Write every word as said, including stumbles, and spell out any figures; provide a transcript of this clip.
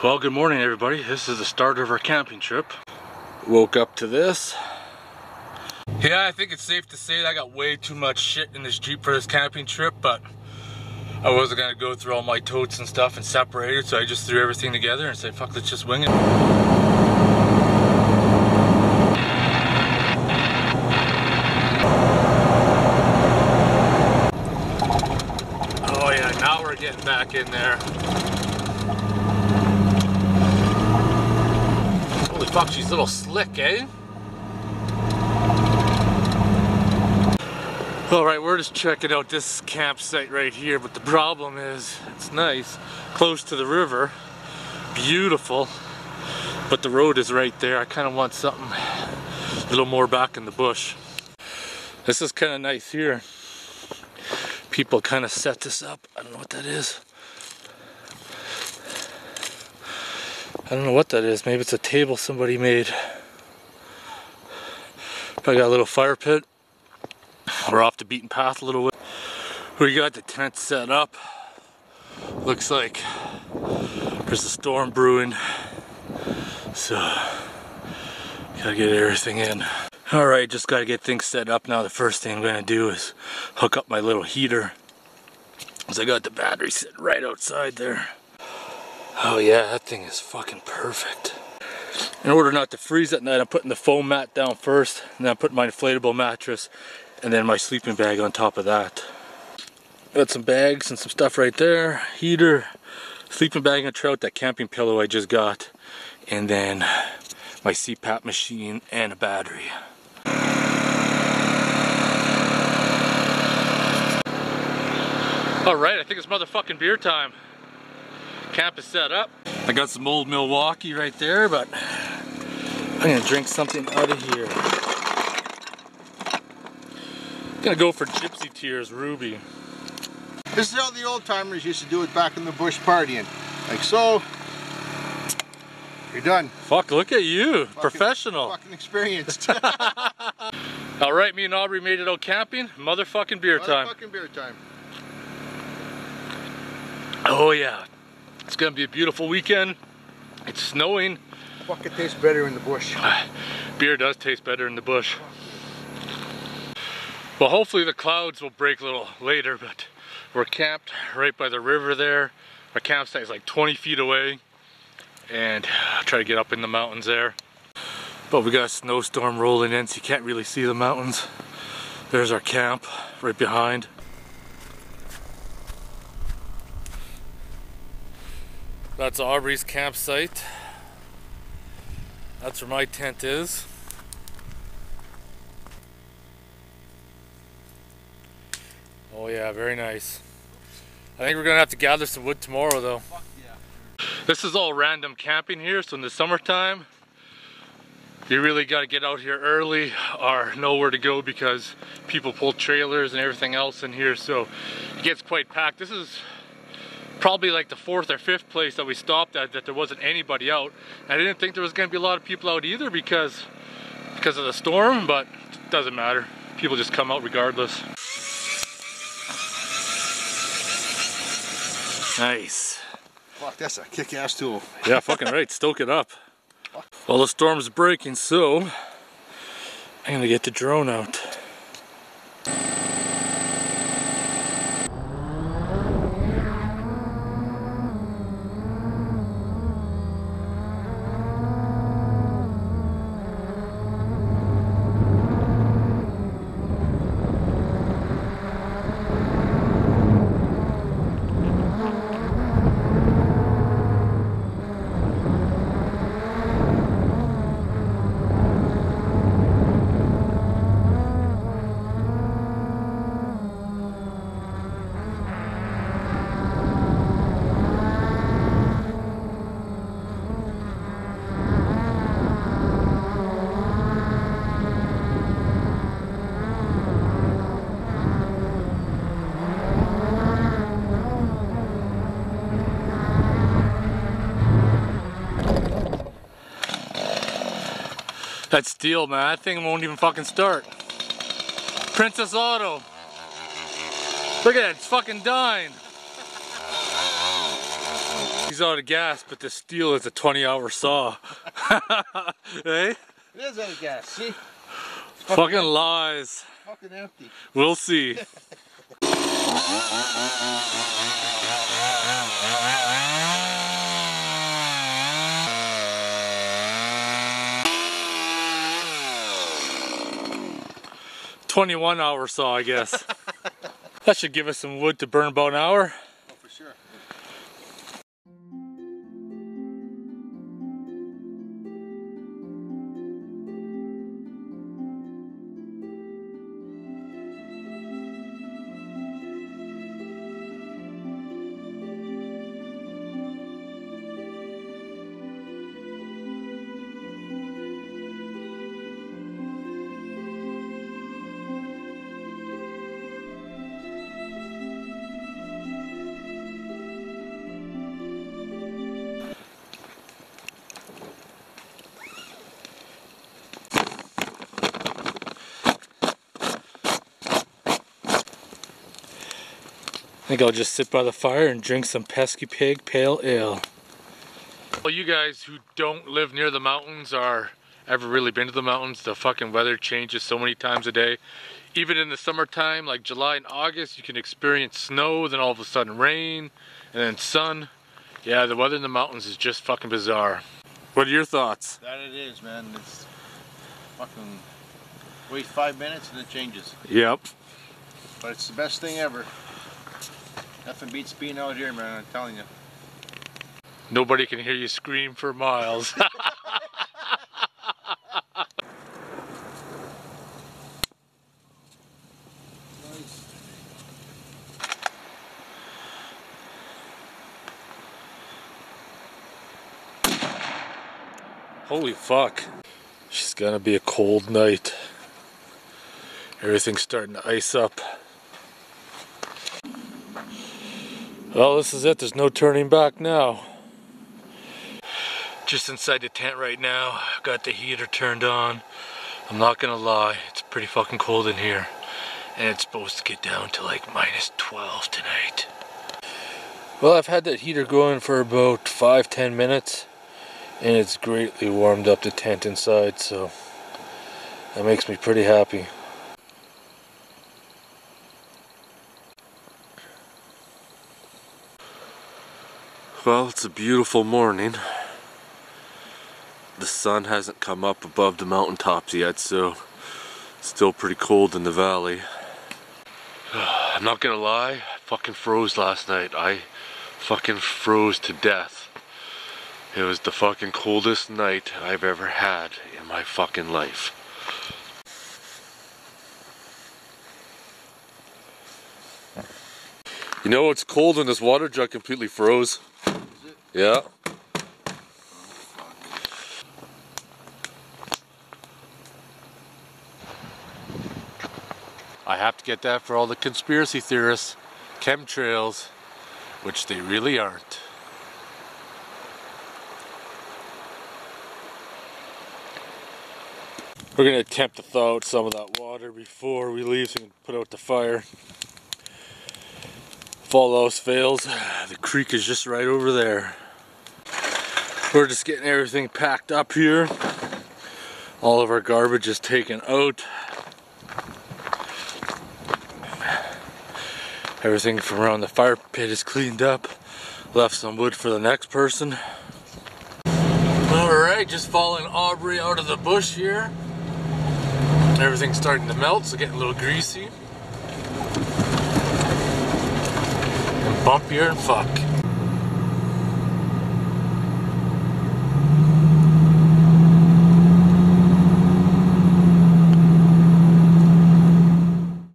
Well, good morning everybody. This is the start of our camping trip. Woke up to this. Yeah, I think it's safe to say that I got way too much shit in this Jeep for this camping trip, but I wasn't gonna go through all my totes and stuff and separate it, so I just threw everything together and said, fuck, let's just wing it. Getting back in there. Holy fuck, she's a little slick, eh? Alright, we're just checking out this campsite right here, but the problem is, it's nice, close to the river, beautiful, but the road is right there. I kind of want something a little more back in the bush. This is kind of nice here. People kind of set this up. I don't know what that is. I don't know what that is. Maybe it's a table somebody made. But I got a little fire pit. We're off the beaten path a little bit. We got the tent set up. Looks like there's a storm brewing. So, gotta get everything in. Alright, just gotta get things set up now. The first thing I'm gonna do is hook up my little heater, because I got the battery sitting right outside there. Oh yeah, that thing is fucking perfect. In order not to freeze at night, I'm putting the foam mat down first, and then I'm putting my inflatable mattress, and then my sleeping bag on top of that. Got some bags and some stuff right there. Heater, sleeping bag and trout, that camping pillow I just got, and then my C PAP machine and a battery. Alright, I think it's motherfucking beer time. Camp is set up. I got some old Milwaukee right there, but I'm gonna drink something out of here. I'm gonna go for Gypsy Tears, Ruby. This is how the old timers used to do it back in the bush partying. Like so, you're done. Fuck, look at you, fucking professional. Fucking experienced. Alright, me and Aubrey made it out camping. Motherfucking beer time. Motherfucking beer time. Oh yeah, it's gonna be a beautiful weekend. It's snowing. Fuck, it tastes better in the bush. Beer does taste better in the bush. Well, hopefully the clouds will break a little later, but we're camped right by the river there. Our campsite is like twenty feet away, and I'll try to get up in the mountains there. But we got a snowstorm rolling in, so you can't really see the mountains. There's our camp right behind. That's Aubrey's campsite. That's where my tent is. Oh yeah, very nice. I think we're gonna have to gather some wood tomorrow though. Fuck yeah. This is all random camping here, so in the summertime, you really gotta get out here early or nowhere to go, because people pull trailers and everything else in here, so it gets quite packed. This is probably like the fourth or fifth place that we stopped at that there wasn't anybody out. I didn't think there was going to be a lot of people out either because because of the storm, but it doesn't matter. People just come out regardless. Nice. Fuck, that's a kick-ass tool. Yeah, fucking right. Stoke it up. Well, the storm's breaking, so I'm going to get the drone out. That steel, man, that thing won't even fucking start. Princess Auto. Look at that, it's fucking dying. He's out of gas, but this steel is a twenty hour saw. Hey? It is out of gas, see? Fucking, fucking lies. Fucking empty. We'll see. twenty-one hour saw, I guess. That should give us some wood to burn about an hour. Oh, for sure. I think I'll just sit by the fire and drink some Pesky Pig Pale Ale. Well, you guys who don't live near the mountains or ever really been to the mountains, the fucking weather changes so many times a day. Even in the summertime, like July and August, you can experience snow, then all of a sudden rain, and then sun. Yeah, the weather in the mountains is just fucking bizarre. What are your thoughts? That it is, man. It's fucking... wait five minutes and it changes. Yep. But it's the best thing ever. Nothing beats being out here, man, I'm telling you. Nobody can hear you scream for miles. Holy fuck. She's gonna be a cold night. Everything's starting to ice up. Well, this is it. There's no turning back now. Just inside the tent right now. I've got the heater turned on. I'm not gonna lie, it's pretty fucking cold in here. And it's supposed to get down to like minus twelve tonight. Well, I've had that heater going for about five ten minutes. And it's greatly warmed up the tent inside, so that makes me pretty happy. Well, it's a beautiful morning. The sun hasn't come up above the mountaintops yet, so it's still pretty cold in the valley. I'm not gonna lie, I fucking froze last night. I fucking froze to death. It was the fucking coldest night I've ever had in my fucking life. You know, it's cold and this water jug completely froze. Yeah. I have to get that for all the conspiracy theorists, chemtrails, which they really aren't. We're gonna attempt to thaw out some of that water before we leave so we can put out the fire. If all else fails, the creek is just right over there. We're just getting everything packed up here. All of our garbage is taken out. Everything from around the fire pit is cleaned up. Left some wood for the next person. Alright, just following Aubrey out of the bush here. Everything's starting to melt, so getting a little greasy. Bumpier and fuck.